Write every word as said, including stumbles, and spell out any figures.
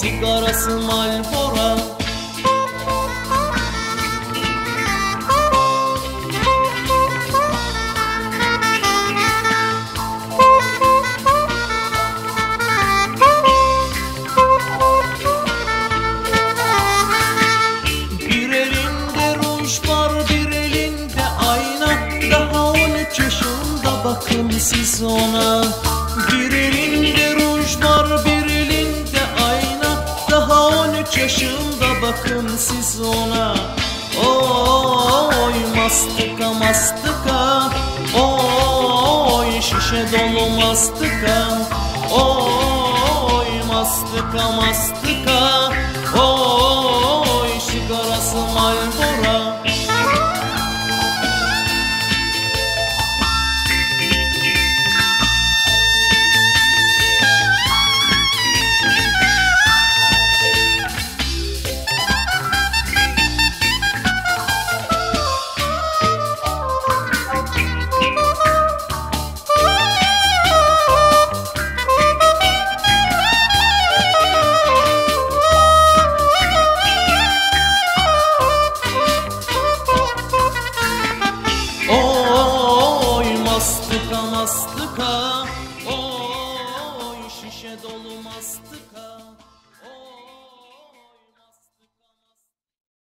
sigarası Marlboro. Bir elinde ruj var, bir elinde ayna. Daha on üç yaşında, bakın siz ona. Bir elinde ruj var, bir elinde ayna. Daha on üç yaşında, bakın siz ona. Oy mastika mastika, oy şişe dolu mastika. Oy mastika mastika, oy sigarası Marlboro. Mastika mastika, oy şişe dolu mastika.